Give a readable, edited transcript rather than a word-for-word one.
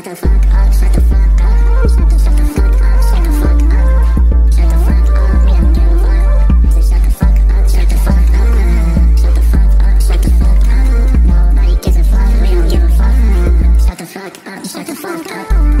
Shut the fuck up, shut the fuck up, shut the fuck up, shut the fuck up, shut the fuck up, we don't give a fuck. Shut the fuck up, shut the fuck up, shut the fuck up, shut the fuck up. Nobody gives a fuck, we don't give a fuck. Shut the fuck up, shut the fuck up.